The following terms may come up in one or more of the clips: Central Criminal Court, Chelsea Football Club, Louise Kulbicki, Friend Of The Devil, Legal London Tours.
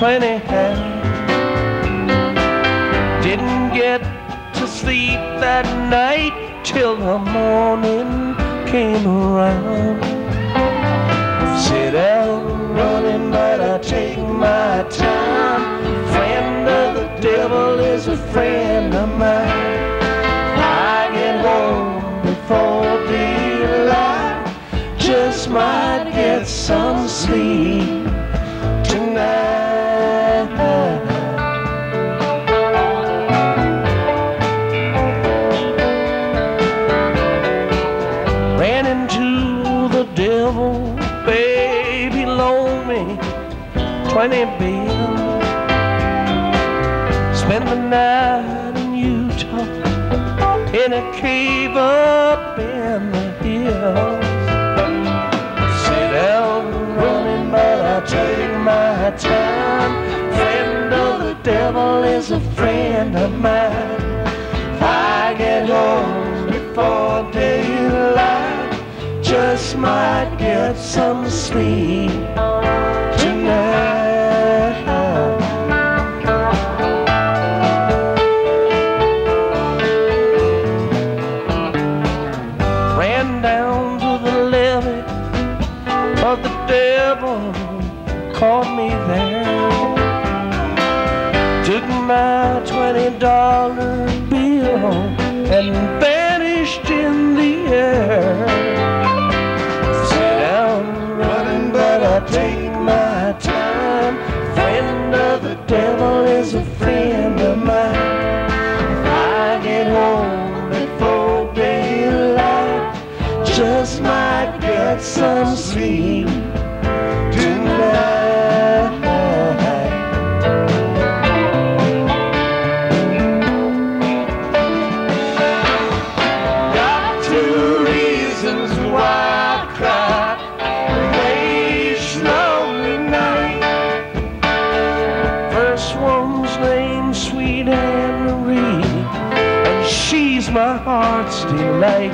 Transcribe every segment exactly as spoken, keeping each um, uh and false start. plenty had. Didn't get to sleep that night till the morning came around. Sit out running, but I take my time. Friend of the devil is a friend of mine. I get home before daylight, just might get some sleep tonight. Ran into the devil, baby, loaned me twenty bills. Spent the night in Utah in a cave up in the hills. Sit out running, but I take my time. Friend of the devil is a friend of mine. If I get home before daylight, just might get some sleep tonight. Ran down to the levee, but the devil caught me there. Took my twenty dollar bill and vanished in the air. Take my time. Friend of the devil is a friend of mine. If I get home before daylight, just might get some sleep tonight. My heart's delight.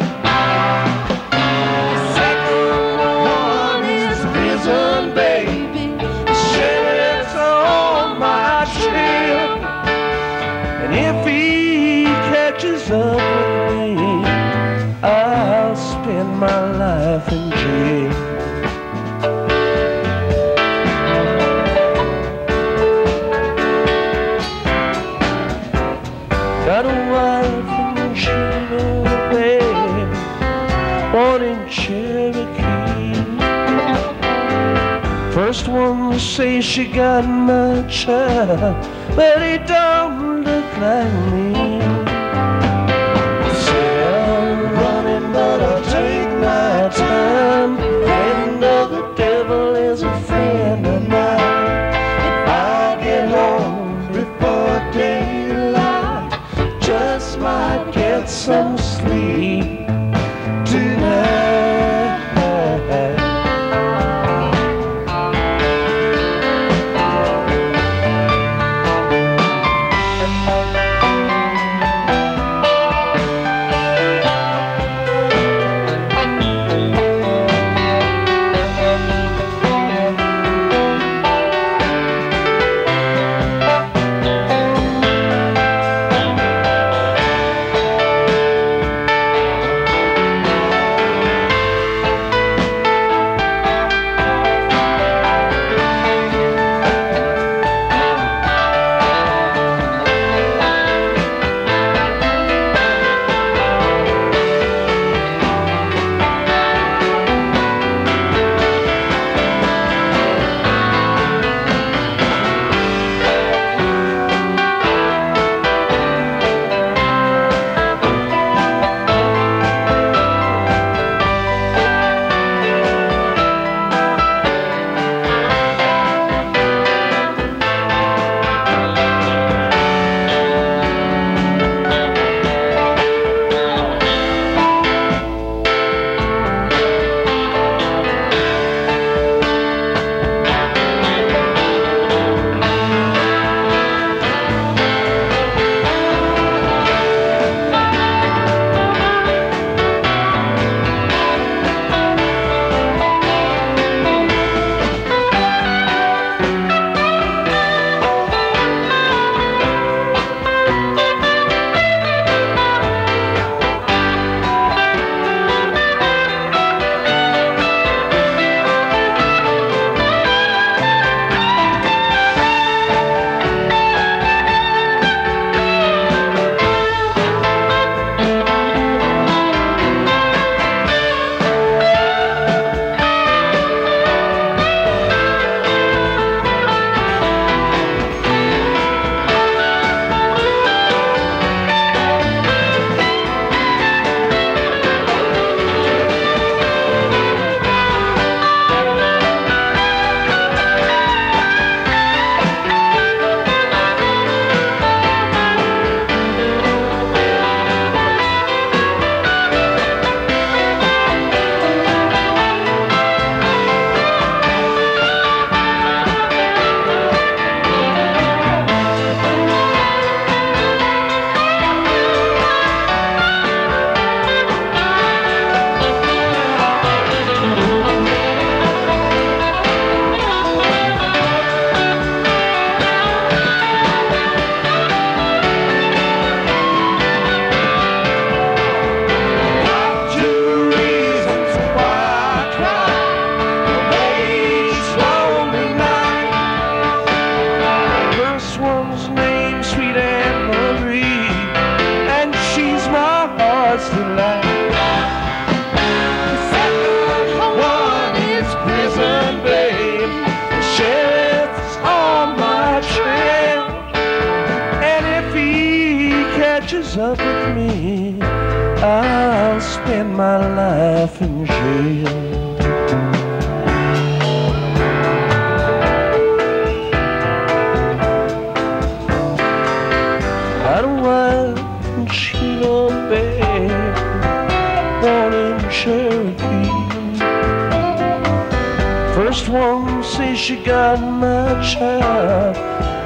The second one is prison, baby. Shit's on my ship. And if he catches up with me, I'll spend my life in jail. Got a wife and she knows a baby, born in Cherokee. First one to say she got my child, but he don't look like me. Say I'm running, but I'll take my time. Friend of the devil is a friend of mine. If I get home before daylight, just might get some sleep catches up with me, I'll spend my life in jail. I don't want Chino Bay, born in Cherokee. First one says she got my child,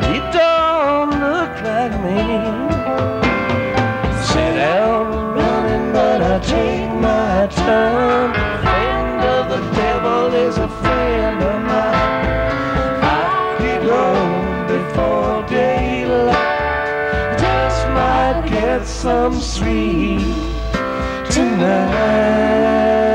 he don't look like me. Sit down running, but I take my time. Friend of the devil is a friend of mine. I'll be gone before daylight, might get some sleep tonight.